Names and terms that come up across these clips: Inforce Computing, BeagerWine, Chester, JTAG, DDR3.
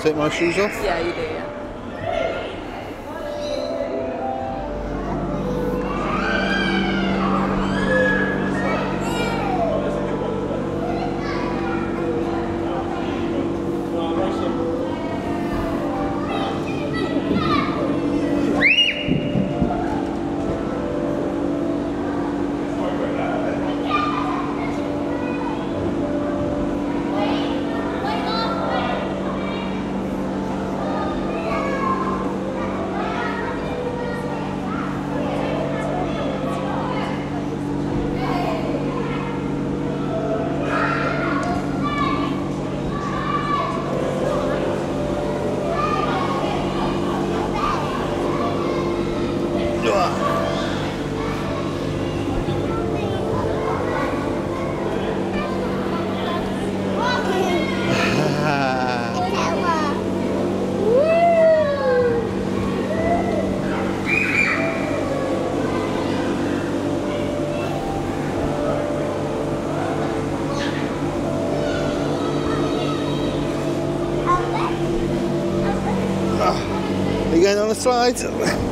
to take my shoes off? Yeah, you do, yeah. You going on the slide? Oh!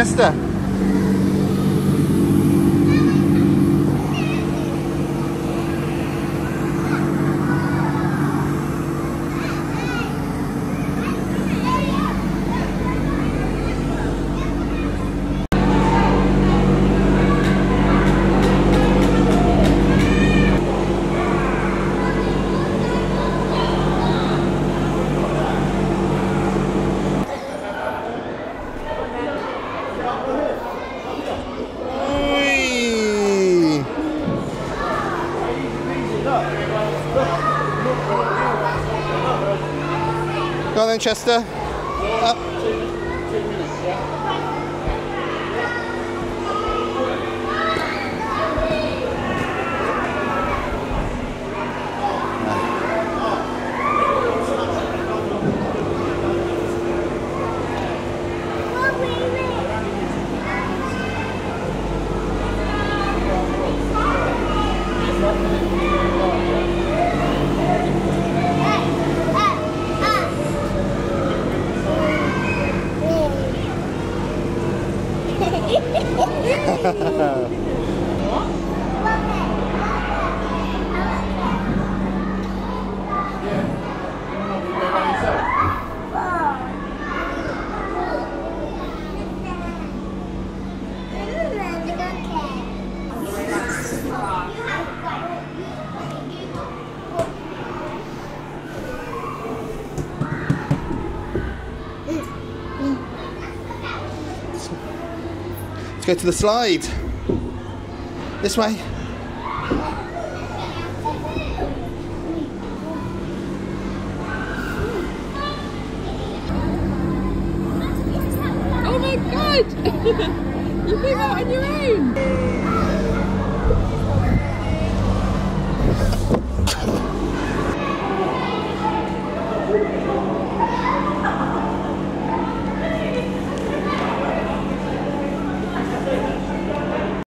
Chester. Go on then, Chester. Up. 2 minutes, Let's go to the slide. This way. Oh my God! You came out on your own!